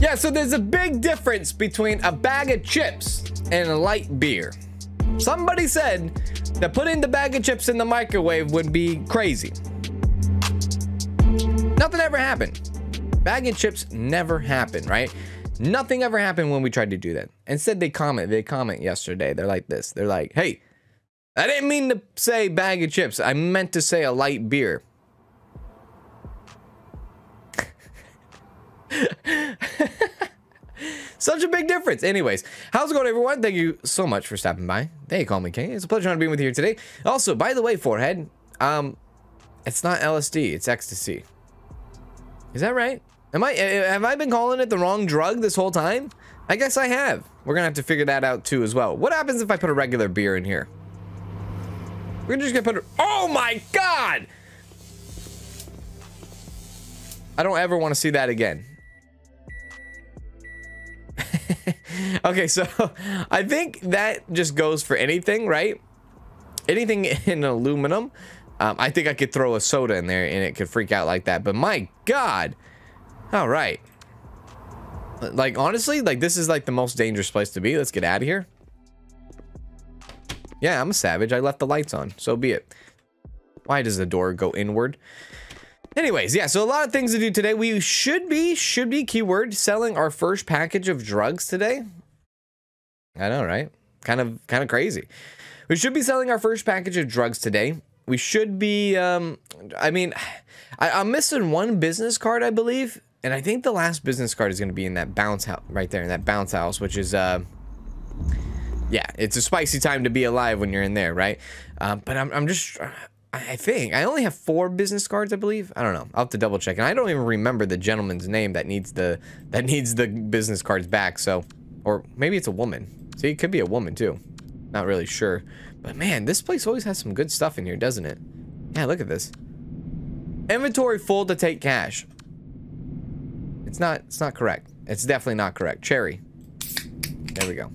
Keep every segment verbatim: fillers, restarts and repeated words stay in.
Yeah, so there's a big difference between a bag of chips and a light beer. Somebody said that putting the bag of chips in the microwave would be crazy. Nothing ever happened. Bag of chips never happened, right? Nothing ever happened when we tried to do that. Instead, they comment, they comment yesterday. They're like this. They're like, hey, I didn't mean to say bag of chips. I meant to say a light beer. Such a big difference. Anyways, how's it going, everyone? Thank you so much for stopping by. They call me King. It's a pleasure to be with you here today. Also, by the way, Forehead, um, it's not L S D. It's ecstasy. Is that right? Am I, have I been calling it the wrong drug this whole time? I guess I have. We're gonna have to figure that out too as well. What happens if I put a regular beer in here? We're just gonna put a, oh my God! I don't ever want to see that again. Okay, so I think that just goes for anything, right? Anything in aluminum. Um, I think I could throw a soda in there and it could freak out like that, but my God. All right. Like, honestly, like, this is like the most dangerous place to be. Let's get out of here. Yeah, I'm a savage. I left the lights on. So be it. Why does the door go inward? Anyways, yeah, so a lot of things to do today. We should be, should be, keyword, selling our first package of drugs today. I know, right? Kind of, kind of crazy. We should be selling our first package of drugs today. We should be, um, I mean, I, I'm missing one business card, I believe. And I think the last business card is going to be in that bounce house, right there in that bounce house, which is, uh, yeah, it's a spicy time to be alive when you're in there, right? Uh, but I'm, I'm just, I think, I only have four business cards, I believe. I don't know. I'll have to double check. And I don't even remember the gentleman's name that needs the, that needs the business cards back, so, or maybe it's a woman. See, it could be a woman, too. Not really sure. But man, this place always has some good stuff in here, doesn't it? Yeah, look at this. Inventory full to take cash. It's not, it's not correct. It's definitely not correct. Cherry. There we go.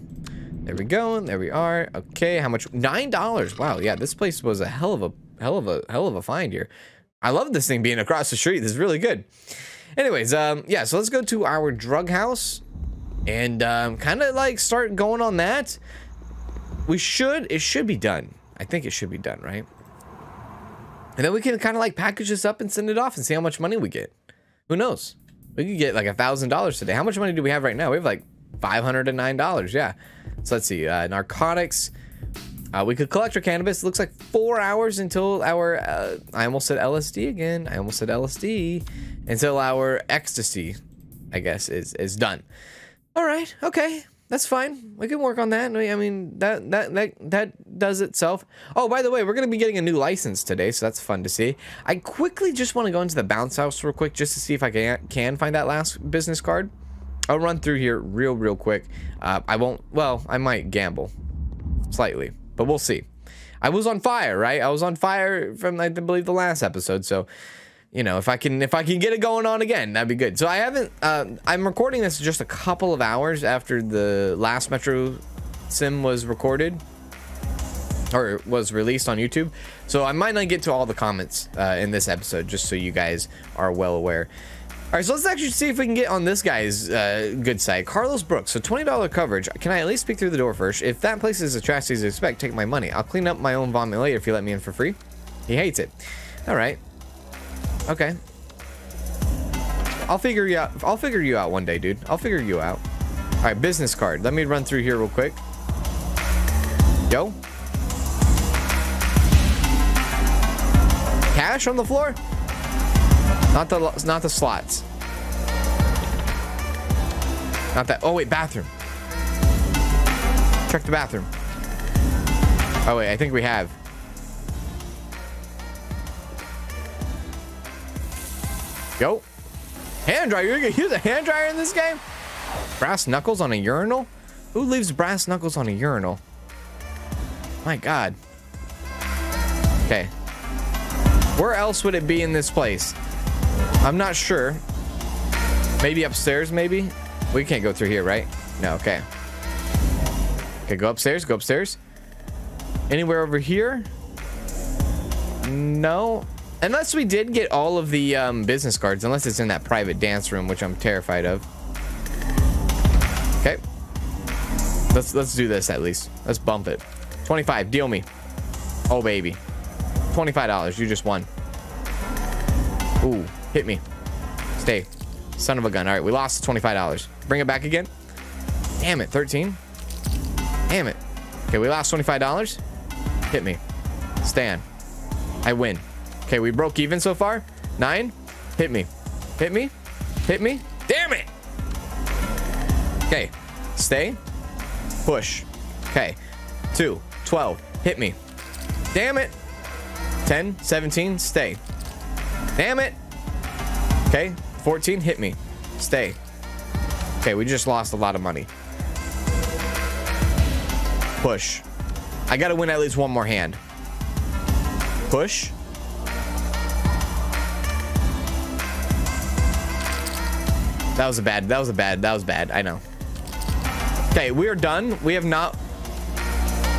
There we go. There we are. Okay, how much? nine dollars. Wow, yeah, this place was a hell of a hell of a hell of a find here. I love this thing being across the street. This is really good. Anyways, um, yeah, so let's go to our drug house and um kinda like start going on that. We should, it should be done. I think it should be done, right? And then we can kind of like package this up and send it off and see how much money we get. Who knows? We could get like a thousand dollars today. How much money do we have right now? We have like five hundred nine dollars. Yeah. So let's see. Uh, narcotics. Uh, we could collect our cannabis. It looks like four hours until our, uh, I almost said L S D again. I almost said L S D. Until our ecstasy, I guess, is, is done. All right. Okay. That's fine. We can work on that. I mean, that, that, that, that does itself. Oh, by the way, we're going to be getting a new license today, so that's fun to see. I quickly just want to go into the bounce house real quick just to see if I can, can find that last business card. I'll run through here real, real quick. Uh, I won't, well, I might gamble slightly, but we'll see. I was on fire, right? I was on fire from, I believe, the last episode, so... You know, if I can, if I can get it going on again, that'd be good. So I haven't, uh, I'm recording this just a couple of hours after the last Metro Sim was recorded or was released on YouTube. So I might not get to all the comments uh, in this episode, just so you guys are well aware. All right, so let's actually see if we can get on this guy's uh, good side. Carlos Brooks, so twenty dollar coverage. Can I at least peek through the door first? If that place is as trashy as you expect, take my money. I'll clean up my own vomit later if you let me in for free. He hates it. All right. Okay. I'll figure you out. I'll figure you out one day, dude. I'll figure you out. All right, business card. Let me run through here real quick. Yo. Cash on the floor? Not the not the slots. Not that. Oh wait, bathroom. Check the bathroom. Oh wait, I think we have. Yo. Hand dryer. You're gonna use a hand dryer in this game? Brass knuckles on a urinal? Who leaves brass knuckles on a urinal? My God. Okay. Where else would it be in this place? I'm not sure. Maybe upstairs, maybe? We can't go through here, right? No, okay. Okay, go upstairs, go upstairs. Anywhere over here? No. Unless we did get all of the um, business cards, unless it's in that private dance room, which I'm terrified of. Okay. Let's let's do this at least. Let's bump it. twenty-five, deal me. Oh baby. twenty-five dollars. You just won. Ooh, hit me. Stay. Son of a gun. All right, we lost twenty-five dollars. Bring it back again. Damn it, thirteen. Damn it. Okay, we lost twenty-five dollars. Hit me. Stand. I win. Okay, we broke even so far. Nine. Hit me. Hit me. Hit me. Damn it. Okay. Stay. Push. Okay. Two. twelve. Hit me. Damn it. ten. seventeen. Stay. Damn it. Okay. fourteen. Hit me. Stay. Okay, we just lost a lot of money. Push. I gotta win at least one more hand. Push. That was a bad, that was a bad, that was bad. I know. Okay, we are done. We have not.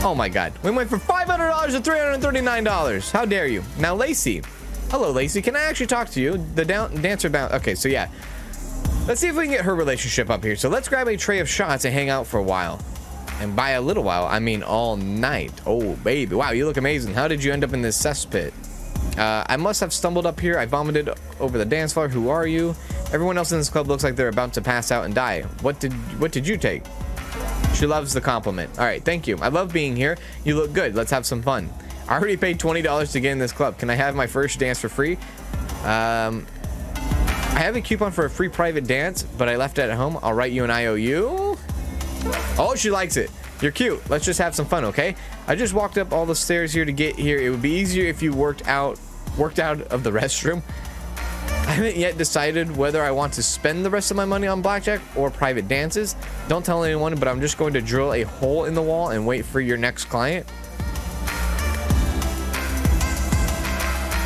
Oh my God. We went from five hundred dollars to three hundred thirty-nine dollars. How dare you? Now, Lacey. Hello, Lacey. Can I actually talk to you? The down, dancer bound. Okay, so yeah. Let's see if we can get her relationship up here. So let's grab a tray of shots and hang out for a while. And by a little while, I mean all night. Oh, baby. Wow, you look amazing. How did you end up in this cesspit? Uh, I must have stumbled up here. I vomited over the dance floor. Who are you? Everyone else in this club looks like they're about to pass out and die. What did what did you take? She loves the compliment. All right, thank you. I love being here. You look good. Let's have some fun. I already paid twenty dollars to get in this club. Can I have my first dance for free? Um, I have a coupon for a free private dance, but I left it at home. I'll write you an I O U. Oh, she likes it. You're cute. Let's just have some fun, okay? I just walked up all the stairs here to get here. It would be easier if you worked out, worked out of the restroom. I haven't yet decided whether I want to spend the rest of my money on blackjack or private dances. Don't tell anyone, but I'm just going to drill a hole in the wall and wait for your next client.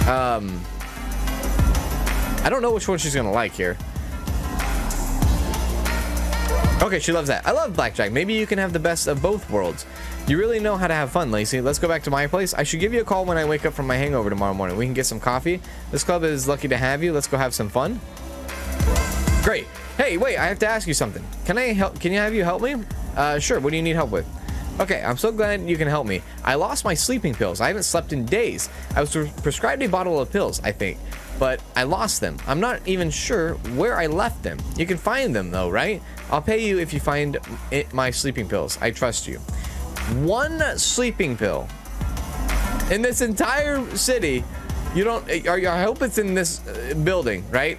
Um, I don't know which one she's gonna like here. Okay, she loves that. I love blackjack. Maybe you can have the best of both worlds. You really know how to have fun, Lacey. Let's go back to my place. I should give you a call when I wake up from my hangover tomorrow morning. We can get some coffee. This club is lucky to have you. Let's go have some fun. Great. Hey, wait, I have to ask you something. Can I help? Can you have you help me? Uh, sure. What do you need help with? Okay, I'm so glad you can help me. I lost my sleeping pills. I haven't slept in days. I was prescribed a bottle of pills, I think, but I lost them. I'm not even sure where I left them. You can find them though, right? I'll pay you if you find it, my sleeping pills. I trust you. One sleeping pill in this entire city. You don't, are you, I hope it's in this building, right?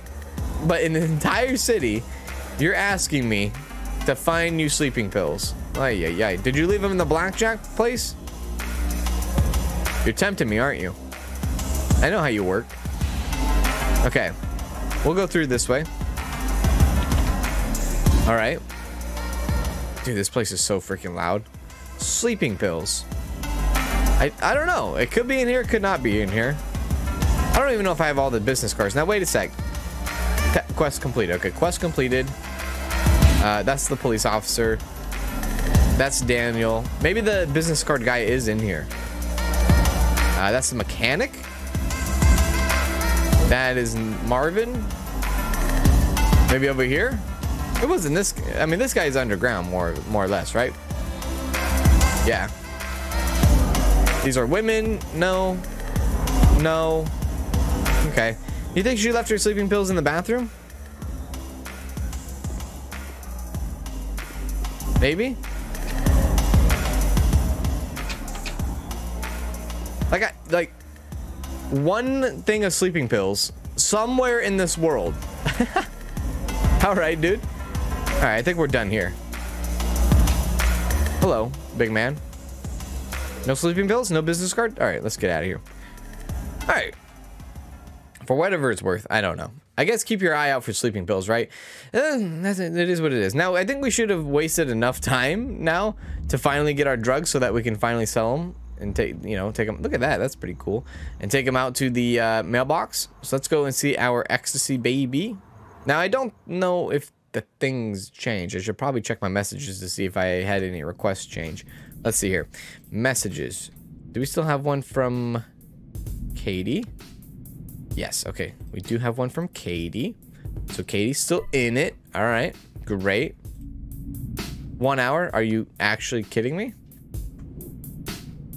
But in the entire city, you're asking me to find new sleeping pills. Ay, ay, ay. Did you leave them in the blackjack place? You're tempting me, aren't you? I know how you work. Okay, we'll go through this way. All right. Dude, this place is so freaking loud. Sleeping pills. I, I don't know. It could be in here. It could not be in here. I don't even know if I have all the business cards. Now, wait a sec. Quest complete. Okay, quest completed. Uh, that's the police officer. That's Daniel. Maybe the business card guy is in here. Uh, that's the mechanic. That is Marvin. Maybe over here. It wasn't this. I mean, this guy is underground, more, more or less, right? Yeah. These are women. No. No. Okay. You think she left her sleeping pills in the bathroom? Maybe. Like, I, like, one thing of sleeping pills somewhere in this world. All right, dude. All right, I think we're done here. Hello, big man. No sleeping pills, no business card. All right, let's get out of here. All right. For whatever it's worth, I don't know. I guess keep your eye out for sleeping pills, right? Eh, that's, it is what it is. Now, I think we should have wasted enough time now to finally get our drugs so that we can finally sell them and take, you know, take them. Look at that. That's pretty cool. And take them out to the uh, mailbox. So let's go and see our ecstasy baby. Now, I don't know if the things change. I should probably check my messages to see if I had any requests change. Let's see here. Messages. Do we still have one from Katie? Yes, okay, we do have one from Katie. So Katie's still in it. All right, great. One hour? Are you actually kidding me?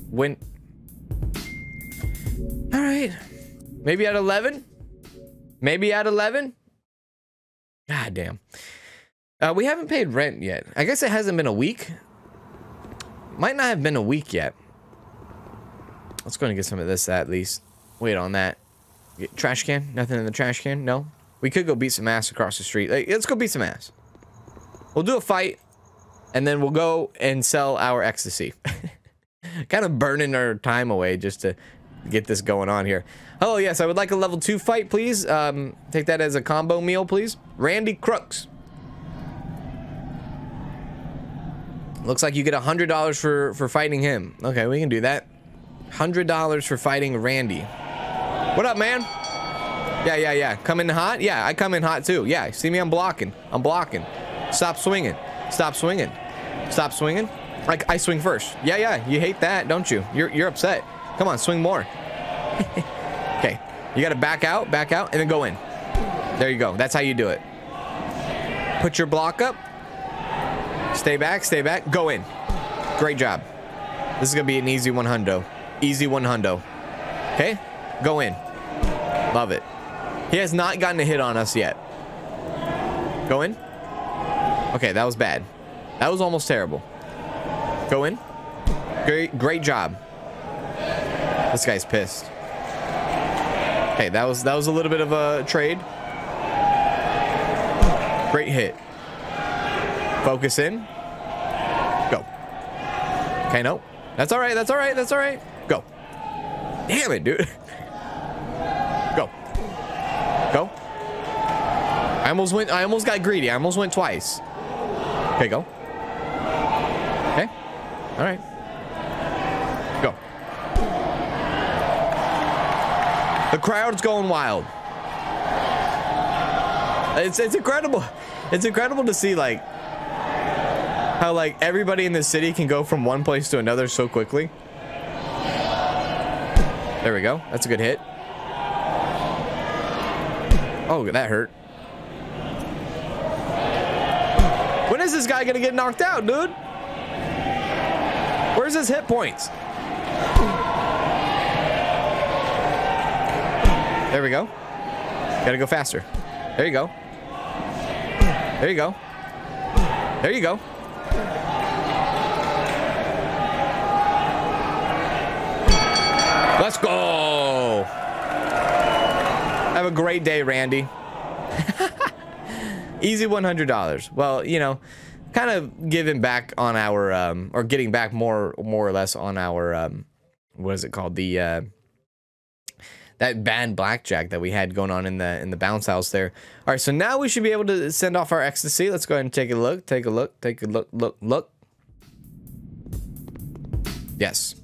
When? All right. Maybe at eleven? Maybe at eleven? God damn. Uh, we haven't paid rent yet. I guess it hasn't been a week. Might not have been a week yet. Let's go and get some of this at least. Wait on that. Get trash can? Nothing in the trash can? No? We could go beat some ass across the street. Like, let's go beat some ass. We'll do a fight, and then we'll go and sell our ecstasy. Kind of burning our time away just to get this going on here. Oh, yes, I would like a level two fight, please. Um, take that as a combo meal, please. Randy Crooks. Looks like you get one hundred dollars for, for fighting him. Okay, we can do that. one hundred dollars for fighting Randy. What up, man? Yeah, yeah, yeah. Come in hot? Yeah, I come in hot, too. Yeah, see me? I'm blocking. I'm blocking. Stop swinging. Stop swinging. Stop swinging. Like, I swing first. Yeah, yeah. You hate that, don't you? You're, you're upset. Come on, swing more. Okay. You got to back out, back out, and then go in. There you go. That's how you do it. Put your block up. Stay back, stay back. Go in. Great job. This is going to be an easy one hundo. Easy one hundo. Okay? Go in. Love it. He has not gotten a hit on us yet. Go in. Okay, that was bad. That was almost terrible. Go in. Great, great job. This guy's pissed. Okay, that was that was a little bit of a trade. Great hit. Focus in. Go. Okay, no. That's all right. That's all right. That's all right. Go. Damn it, dude. Go. Go. I almost went. I almost got greedy. I almost went twice. Okay, go. Okay. All right. Go. The crowd's going wild. It's it's incredible. It's incredible to see like how like everybody in the city can go from one place to another so quickly. There we go. That's a good hit. Oh, that hurt. When is this guy gonna get knocked out, dude? Where's his hit points? There we go. Gotta go faster. There you go. There you go. There you go. Let's go. Have a great day, Randy. Easy one hundred dollars. Well, you know, kind of giving back on our, um, or getting back more, more or less on our, um, what is it called? The, uh, that bad blackjack that we had going on in the, in the bounce house there. All right. So now we should be able to send off our ecstasy. Let's go ahead and take a look, take a look, take a look, look, look. Yes.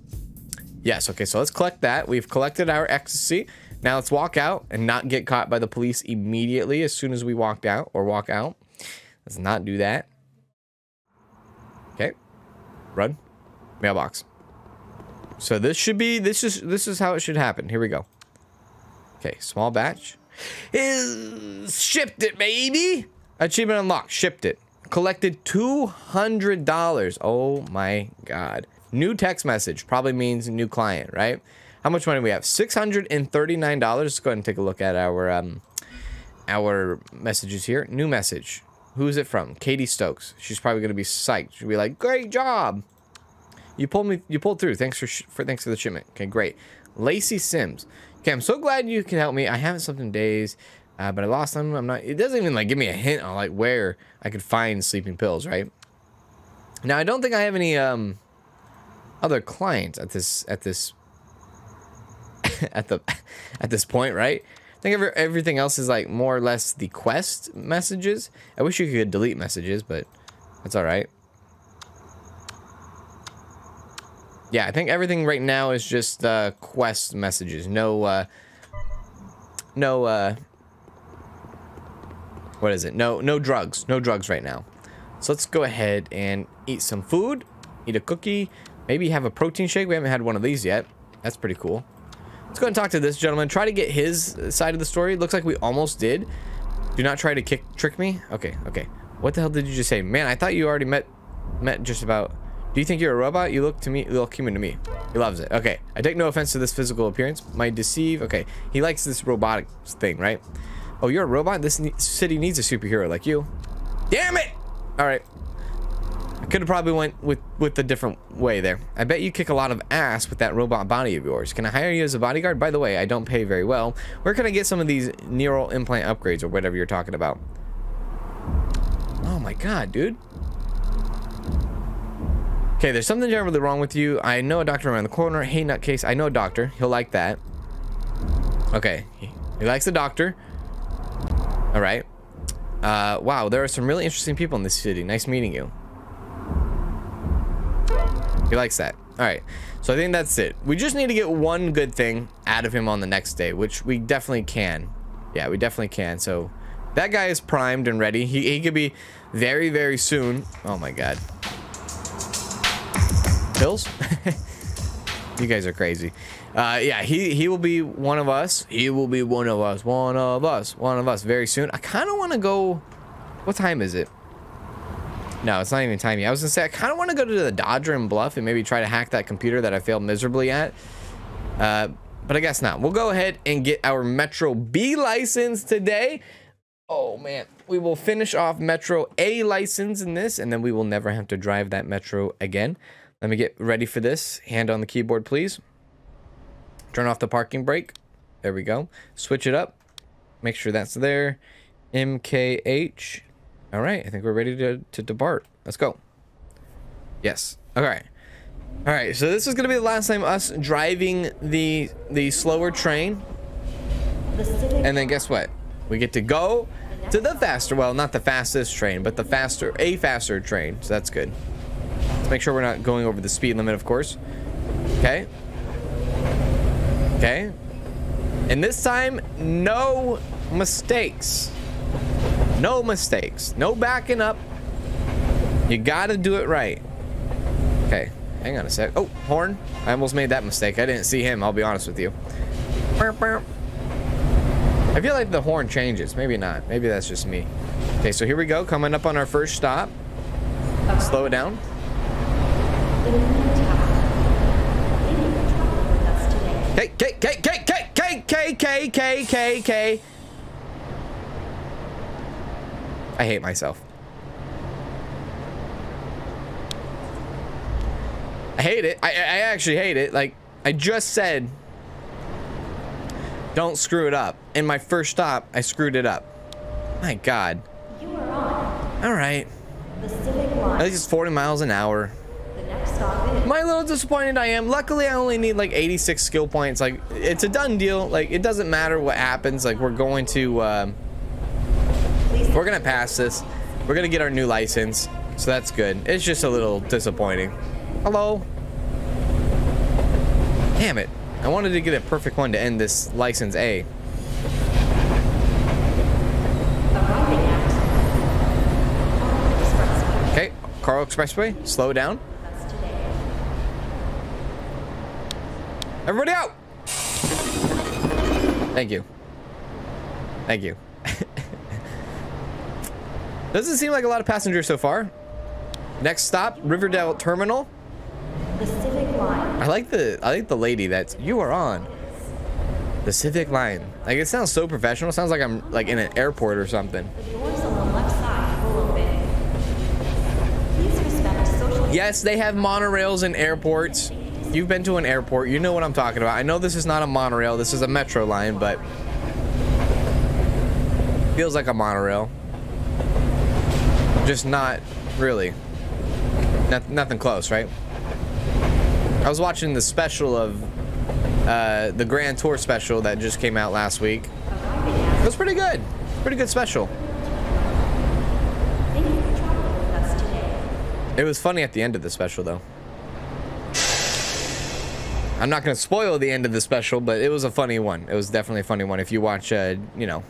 Yes. Okay. So let's collect that. We've collected our ecstasy. Now let's walk out and not get caught by the police immediately as soon as we walked out or walk out. Let's not do that. Okay. Run. Mailbox. So this should be, this is, this is how it should happen. Here we go. Okay. Small batch. Is shipped it, baby. Achievement unlocked. Shipped it. Collected two hundred dollars. Oh my God. New text message. Probably means new client, right? How much money do we have? six hundred thirty-nine dollars. Let's go ahead and take a look at our um, our messages here. New message. Who is it from? Katie Stokes. She's probably going to be psyched. She'll be like, "Great job! You pulled me. You pulled through. Thanks for, sh for thanks for the shipment." Okay, great. Lacey Sims. Okay, I'm so glad you can help me. I haven't slept in days, uh, but I lost them. I'm not. It doesn't even like give me a hint on like where I could find sleeping pills. Right now, I don't think I have any um other clients at this at this. at the at this point, right? I think every, everything else is like more or less the quest messages. I wish you could delete messages, but that's all right. Yeah, I think everything right now is just uh, quest messages. No, uh, no, uh, what is it? No, no drugs. No drugs right now. So let's go ahead and eat some food. Eat a cookie. Maybe have a protein shake. We haven't had one of these yet. That's pretty cool. Let's go ahead and talk to this gentleman. Try to get his side of the story. Looks like we almost did. Do not try to kick trick me. Okay, okay. What the hell did you just say? Man, I thought you already met met just about. Do you think you're a robot? You look to me, you look human to me. He loves it. Okay, I take no offense to this physical appearance. My deceive. Okay, he likes this robotic thing, right? Oh, you're a robot? This ne city needs a superhero like you. Damn it! All right. I could have probably went with with the different way there. I bet you kick a lot of ass with that robot body of yours. Can I hire you as a bodyguard? By the way, I don't pay very well. Where can I get some of these neural implant upgrades or whatever you're talking about? Oh my god, dude. Okay, there's something generally wrong with you. I know a doctor around the corner. Hey, nutcase. I know a doctor. He'll like that. Okay. He likes the doctor. All right. Uh, wow, there are some really interesting people in this city. Nice meeting you. He likes that. All right. So I think that's it. We just need to get one good thing out of him on the next day, which we definitely can. Yeah, we definitely can. So that guy is primed and ready. He, he could be very, very soon. Oh, my God. Pills? You guys are crazy. Uh, yeah, he he will be one of us. He will be one of us. One of us. One of us. Very soon. I kind of want to go. What time is it? No, it's not even time yet. I was gonna say I kind of want to go to the Dodger and Bluff and maybe try to hack that computer that I failed miserably at. Uh, but I guess not. We'll go ahead and get our Metro B license today. Oh man, we will finish off Metro A license in this, and then we will never have to drive that Metro again. Let me get ready for this. Hand on the keyboard, please. Turn off the parking brake. There we go. Switch it up. Make sure that's there. M K H. All right. I think we're ready to, to depart. Let's go. Yes. All right. All right. So this is going to be the last time us driving the, the slower train. And then guess what? We get to go to the faster. Well, not the fastest train, but the faster, a faster train. So that's good. Make sure we're not going over the speed limit, of course. Okay. Okay. And this time, no mistakes. No mistakes. No backing up. You gotta do it right. Okay. Hang on a sec. Oh, horn. I almost made that mistake. I didn't see him, I'll be honest with you. I feel like the horn changes. Maybe not. Maybe that's just me. Okay, so here we go. Coming up on our first stop. Slow it down. K K K K K K K K K K K. I hate myself. I hate it. I I actually hate it. Like I just said, don't screw it up. In my first stop, I screwed it up. My God. You are on. All right. I think it's forty miles an hour. My little disappointed I am. Luckily, I only need like eighty-six skill points. Like, it's a done deal. Like, it doesn't matter what happens. Like, we're going to, um, we're going to pass this. We're going to get our new license. So that's good. It's just a little disappointing. Hello. Damn it. I wanted to get a perfect one to end this license A. Okay. Carl Expressway. Slow down. Everybody out! Thank you. Thank you. Doesn't seem like a lot of passengers so far. Next stop, Riverdale Terminal. The Civic Line. I like the I like the lady that's you are on. The Civic Line. Like it sounds so professional. It sounds like I'm like in an airport or something. The doors on the left side will open. Please respect social. Yes, they have monorails in airports. You've been to an airport. You know what I'm talking about. I know this is not a monorail. This is a metro line, but feels like a monorail. Just not really. Not, nothing close, right? I was watching the special of uh, the Grand Tour special that just came out last week. It was pretty good. Pretty good special. It was funny at the end of the special, though. I'm not going to spoil the end of the special, but it was a funny one. It was definitely a funny one if you watch, uh, you know,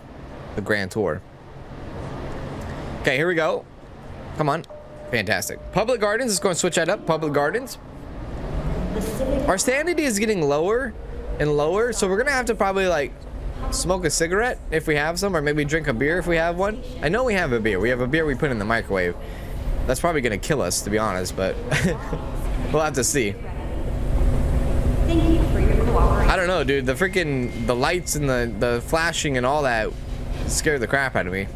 the Grand Tour. Okay, here we go. Come on. Fantastic. Public Gardens. Let's go and switch that up. Public Gardens. Our sanity is getting lower and lower, so we're going to have to probably, like, smoke a cigarette if we have some, or maybe drink a beer if we have one. I know we have a beer. We have a beer we put in the microwave. That's probably gonna kill us, to be honest, but we'll have to see. Thank you for your cooperation. I don't know, dude. The freaking the lights and the the flashing and all that scared the crap out of me.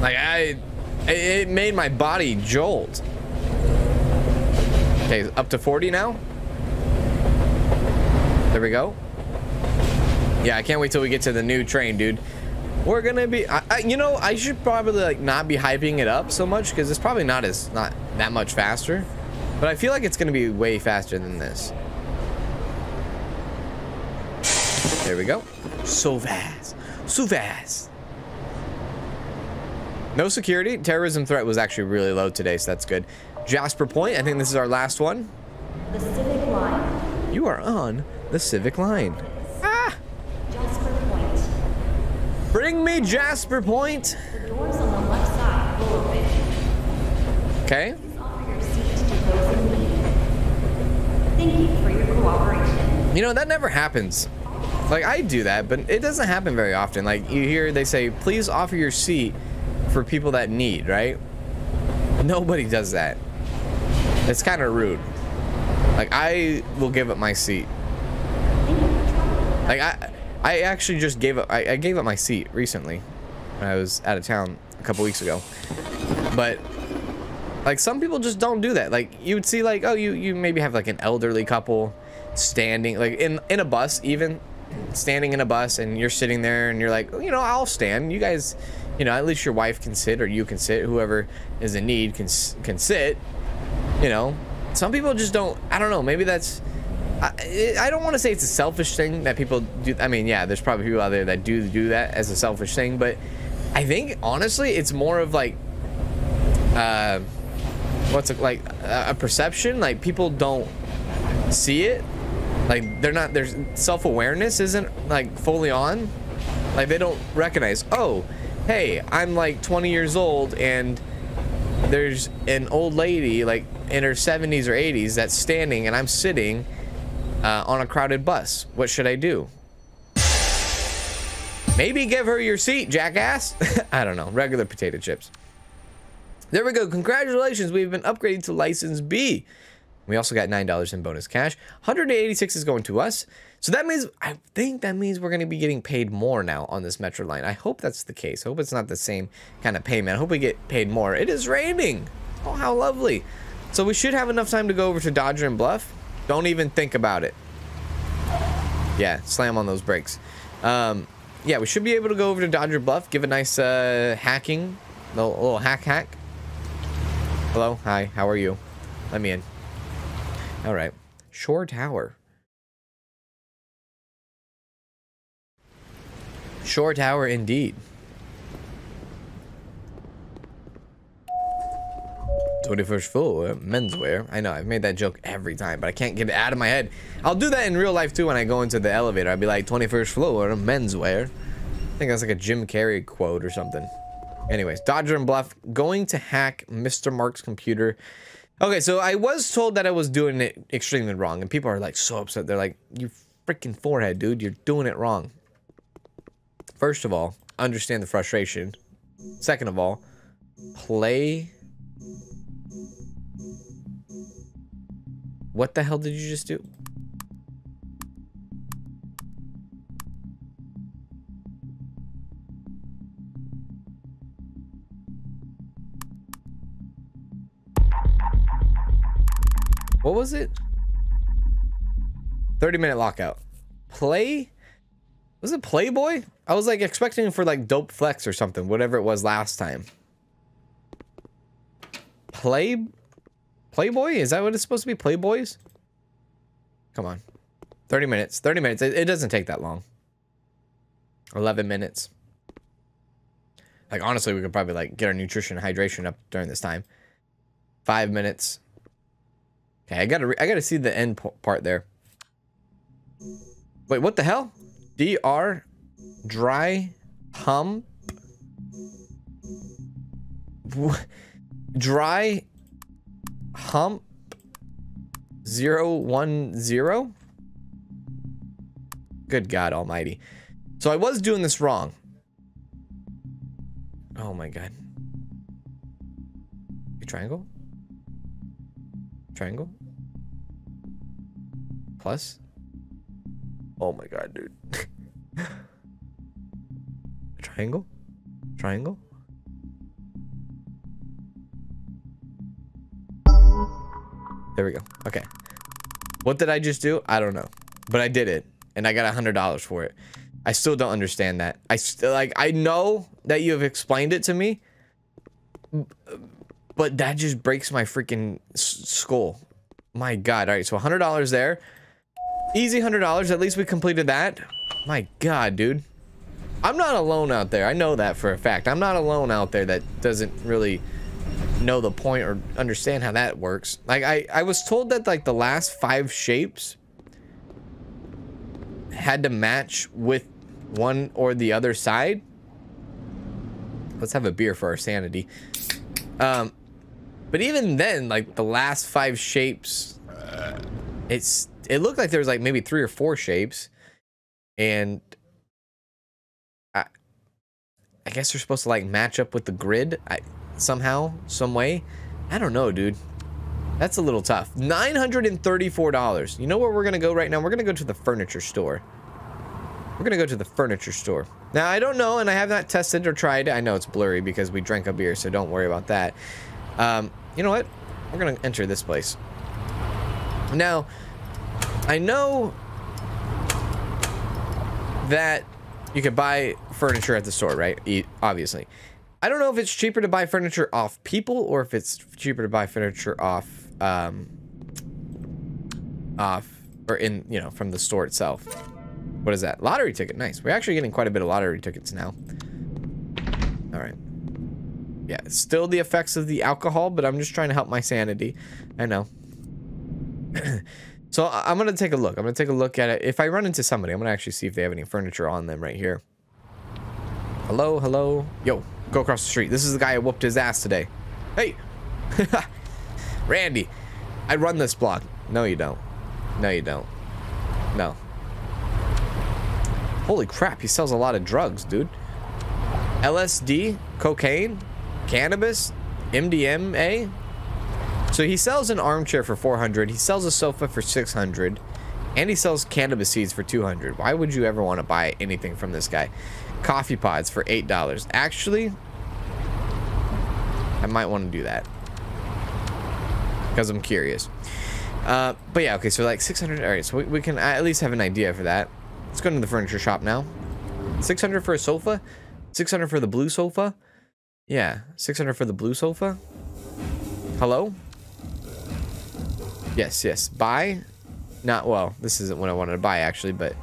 Like I, it made my body jolt. Okay, up to forty now. There we go. Yeah, I can't wait till we get to the new train, dude. We're gonna be, I, I, you know, I should probably like not be hyping it up so much because it's probably not as not that much faster, but I feel like it's gonna be way faster than this. There we go. So fast, so fast. No security. Terrorism threat was actually really low today, so that's good. Jasper Point. I think this is our last one. The Civic Line. You are on the Civic Line. Ah! Jasper Point. Bring me Jasper Point. The doors on the left side will open. Okay. Please offer your seat to those in need. Thank you for your cooperation. You know, that never happens. Like, I do that, but it doesn't happen very often. Like, you hear they say, please offer your seat for people that need, right? Nobody does that. It's kind of rude. Like, I will give up my seat. Like, I I actually just gave up, I, I gave up my seat recently when I was out of town a couple weeks ago. But, like, some people just don't do that. Like, you would see, like, oh, you, you maybe have, like, an elderly couple standing, like, in, in a bus even, standing in a bus, and you're sitting there, and you're like, oh, you know, I'll stand. You guys... You know, at least your wife can sit, or you can sit. Whoever is in need can can sit. You know, some people just don't. I don't know. Maybe that's. I, I don't want to say it's a selfish thing that people do. I mean, yeah, there's probably people out there that do do that as a selfish thing, but I think honestly, it's more of like, uh, what's it like a perception? Like people don't see it. Like they're not. Their self-awareness isn't like fully on. Like they don't recognize. Oh. Hey, I'm like twenty years old and there's an old lady like in her seventies or eighties that's standing and I'm sitting uh, on a crowded bus. What should I do? Maybe give her your seat, jackass. I don't know. Regular potato chips. There we go. Congratulations. We've been upgraded to license B. We also got nine dollars in bonus cash. one hundred eighty-six is going to us. So that means, I think that means we're going to be getting paid more now on this Metro line. I hope that's the case. I hope it's not the same kind of payment. I hope we get paid more. It is raining. Oh, how lovely. So we should have enough time to go over to Dodger and Bluff. Don't even think about it. Yeah, slam on those brakes. Um, yeah, we should be able to go over to Dodger Bluff, give a nice uh, hacking, a little, little hack hack. Hello, hi, how are you? Let me in. All right, Shore Tower. Shore Tower indeed. twenty-first floor, menswear. I know, I've made that joke every time, but I can't get it out of my head. I'll do that in real life too when I go into the elevator. I'll be like, twenty-first floor, menswear. I think that's like a Jim Carrey quote or something. Anyways, Dodger and Bluff, going to hack Mister Mark's computer. Okay, so I was told that I was doing it extremely wrong, and people are like so upset. They're like, you freaking forehead, dude, you're doing it wrong. First of all, understand the frustration. Second of all, play. What the hell did you just do? What was it? thirty minute lockout. Play? Was it Playboy? I was like expecting for like Dope Flex or something, whatever it was last time. Play, Playboy? Is that what it's supposed to be? Playboys? Come on. thirty minutes. thirty minutes. It, it doesn't take that long. eleven minutes. Like honestly, we could probably like get our nutrition and hydration up during this time. Five minutes. Okay, I gotta I gotta see the end part there. Wait, what the hell? D R dry hump dry hump zero one zero. Good God Almighty! So I was doing this wrong. Oh my God! triangle? Triangle? Plus? Oh my god, dude. Triangle? Triangle? There we go. Okay. What did I just do? I don't know. But I did it. And I got a hundred dollars for it. I still don't understand that. I still like I know that you have explained it to me. But that just breaks my freaking skull. My god. Alright, so a hundred dollars there. Easy hundred dollars. At least we completed that. My god, dude. I'm not alone out there. I know that for a fact. I'm not alone out there that doesn't really know the point or understand how that works. Like I, I was told that like the last five shapes had to match with one or the other side. Let's have a beer for our sanity. Um, but even then, like the last five shapes, it's it looked like there was like maybe three or four shapes, and I, I guess they're supposed to like match up with the grid. I. Somehow, some way, I don't know, dude. That's a little tough. nine hundred thirty-four dollars. You know where we're gonna go right now? We're gonna go to the furniture store. We're gonna go to the furniture store. Now I don't know, and I have not tested or tried. I know it's blurry because we drank a beer, so don't worry about that. Um, you know what? We're gonna enter this place. Now, I know that you could buy furniture at the store, right? E- obviously. I don't know if it's cheaper to buy furniture off people or if it's cheaper to buy furniture off, um, off or in, you know, from the store itself. What is that? Lottery ticket. Nice. We're actually getting quite a bit of lottery tickets now. All right. Yeah. Still the effects of the alcohol, but I'm just trying to help my sanity. I know. So I'm going to take a look. I'm going to take a look at it. If I run into somebody, I'm going to actually see if they have any furniture on them right here. Hello. Hello. Yo. Go across the street. This is the guy who whooped his ass today. Hey. Randy. I run this block. No, you don't. No, you don't. No. Holy crap. He sells a lot of drugs, dude. L S D, cocaine, cannabis, M D M A. So he sells an armchair for four hundred dollars. He sells a sofa for six hundred dollars. And he sells cannabis seeds for two hundred dollars. Why would you ever want to buy anything from this guy? Coffee pods for eight dollars. Actually, I might want to do that because I'm curious. Uh, but yeah, okay, so like six hundred. All right, so we, we can at least have an idea for that. Let's go to the furniture shop now. six hundred for a sofa, six hundred for the blue sofa. Yeah, six hundred for the blue sofa. Hello? Yes, yes. Buy. Not well, this isn't what I wanted to buy actually, but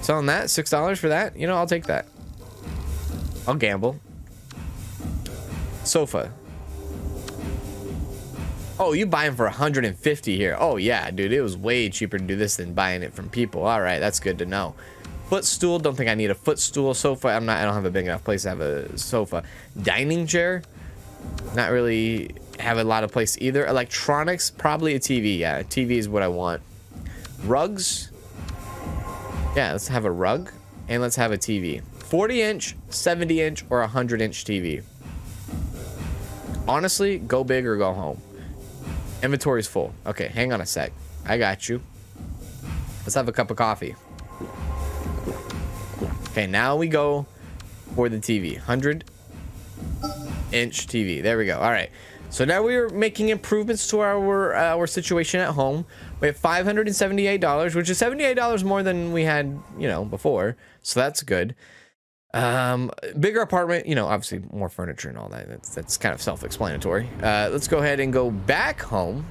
selling that six dollars for that, you know, I'll take that. I'll gamble. Sofa. Oh, you buy them for one hundred fifty here. Oh yeah, dude, it was way cheaper to do this than buying it from people. All right, that's good to know. Footstool. Don't think I need a footstool. Sofa. I'm not. I don't have a big enough place to have a sofa. Dining chair. Not really have a lot of place either. Electronics. Probably a T V. Yeah, a T V is what I want. Rugs. Yeah, let's have a rug and let's have a T V. forty inch, seventy inch, or one hundred inch T V. Honestly, go big or go home. Inventory's full. Okay, hang on a sec. I got you. Let's have a cup of coffee. Okay, now we go for the T V. one hundred inch T V. There we go. All right. So now we are making improvements to our uh, our situation at home. We have five hundred seventy-eight dollars, which is seventy-eight dollars more than we had, you know, before. So that's good. Um, bigger apartment, you know, obviously more furniture and all that. That's, that's kind of self-explanatory. Uh, let's go ahead and go back home.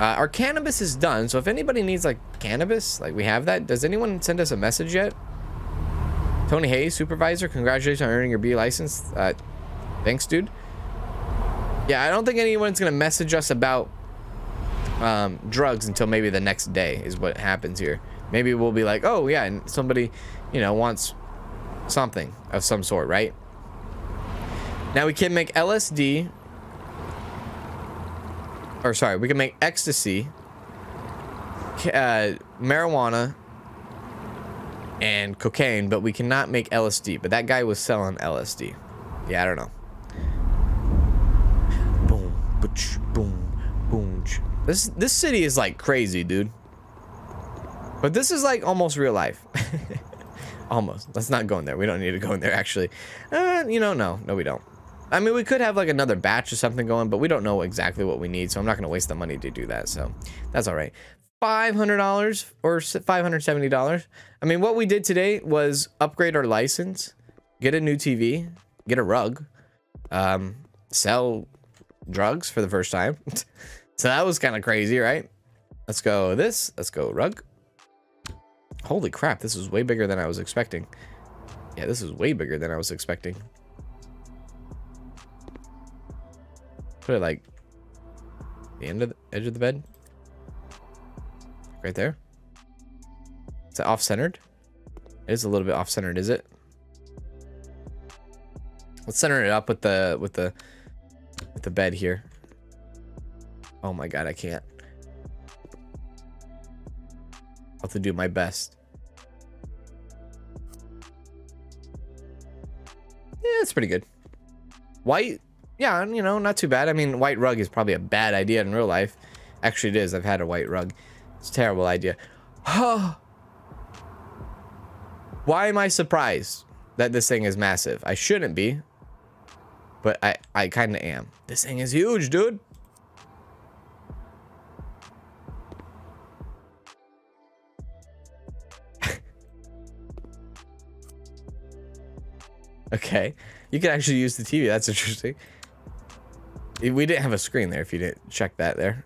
Uh, our cannabis is done. So if anybody needs, like, cannabis, like, we have that. Does anyone send us a message yet? Tony Hayes, supervisor, congratulations on earning your B license. Uh, thanks, dude. Yeah, I don't think anyone's going to message us about um, drugs until maybe the next day is what happens here. Maybe we'll be like, oh, yeah, and somebody, you know, wants something of some sort, right? Now, we can make L S D. Or, sorry, we can make ecstasy, uh, marijuana, and cocaine, but we cannot make L S D. But that guy was selling L S D. Yeah, I don't know. Boom, boom. This this city is like crazy, dude. But this is like almost real life. Almost. Let's not go in there. We don't need to go in there, actually. Uh, you know, no. No, we don't. I mean, we could have like another batch or something going, but we don't know exactly what we need, so I'm not going to waste the money to do that, so that's all right. five hundred dollars or five hundred seventy dollars. I mean, what we did today was upgrade our license, get a new T V, get a rug, um, sell drugs for the first time. So that was kind of crazy, right? Let's go this. Let's go rug. Holy crap, this is way bigger than I was expecting. Yeah, this is way bigger than I was expecting. Put it like the end of the edge of the bed. Right there. Is it off-centered? It is a little bit off-centered, is it? Let's center it up with the with the with the bed here. Oh my god, I can't. I'll have to do my best. Yeah, it's pretty good. White, yeah, you know, not too bad. I mean, white rug is probably a bad idea in real life. Actually, it is. I've had a white rug. It's a terrible idea. Oh. Why am I surprised that this thing is massive? I shouldn't be, but I, I kind of am. This thing is huge, dude. Okay. You can actually use the T V. That's interesting. We didn't have a screen there if you didn't check that there.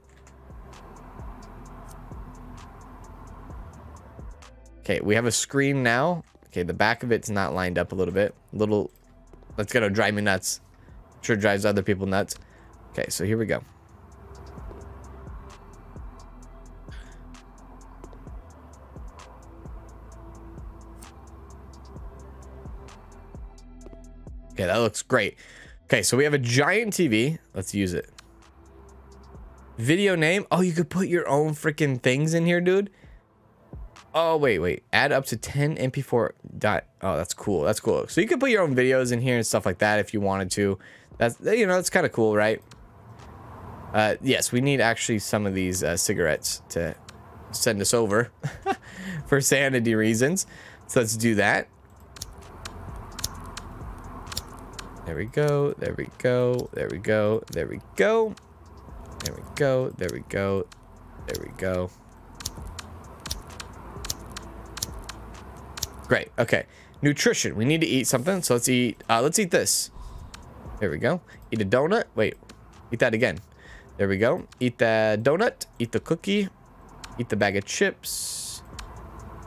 Okay, we have a screen now. Okay, the back of it's not lined up a little bit. A little, that's gonna drive me nuts. I'm sure drives other people nuts. Okay, so here we go. Okay, that looks great. Okay, so we have a giant T V. Let's use it. Video name. Oh, you could put your own freaking things in here, dude. Oh, wait, wait. Add up to ten M P four dot. Oh, that's cool. That's cool. So you can put your own videos in here and stuff like that if you wanted to. That's, you know, that's kind of cool, right? Uh, yes, we need actually some of these uh, cigarettes to send us over for sanity reasons. So let's do that. There we go. There we go. There we go. There we go. There we go. There we go. There we go. Great. Okay, nutrition. We need to eat something, so let's eat. Uh, let's eat this. There we go. Eat a donut. Wait, eat that again. There we go. Eat the donut. Eat the cookie. Eat the bag of chips.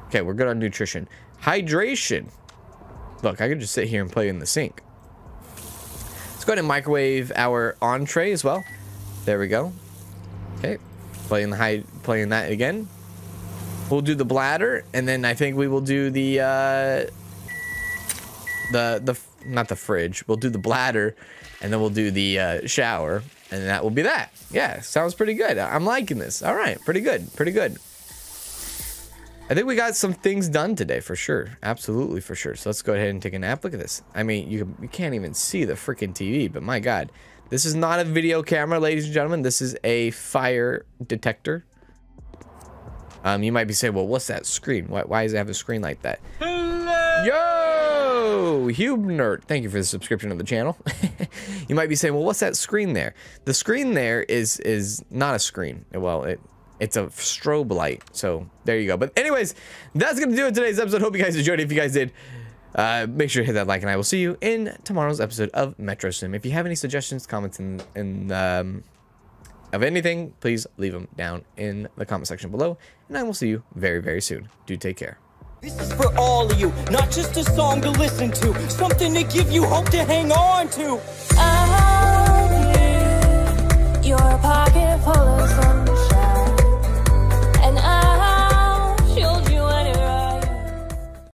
Okay, we're good on nutrition. Hydration. Look, I could just sit here and play in the sink. Let's go ahead and microwave our entree as well. There we go. Okay, playing the high, playing that again. We'll do the bladder, and then I think we will do the uh, the the not the fridge. We'll do the bladder, and then we'll do the uh, shower, and that will be that. Yeah, sounds pretty good. I'm liking this. All right, pretty good, pretty good. I think we got some things done today for sure, absolutely for sure. So let's go ahead and take a nap. Look at this. I mean, you you can't even see the freaking T V, but my god, this is not a video camera, ladies and gentlemen. This is a fire detector. Um, you might be saying, well, what's that screen? Why, why does it have a screen like that? Hello! Yo! Hubnert, thank you for the subscription of the channel. You might be saying, well, what's that screen there? The screen there is is not a screen. Well, it it's a strobe light. So there you go. But anyways, that's going to do it today's episode. Hope you guys enjoyed it. If you guys did, uh, make sure to hit that like, and I will see you in tomorrow's episode of Metro Sim. If you have any suggestions, comments, and... and um, of anything, please leave them down in the comment section below, and I will see you very, very soon. Do take care. This is for all of you, not just a song to listen to, something to give you hope to hang on to. I give your pocket full of some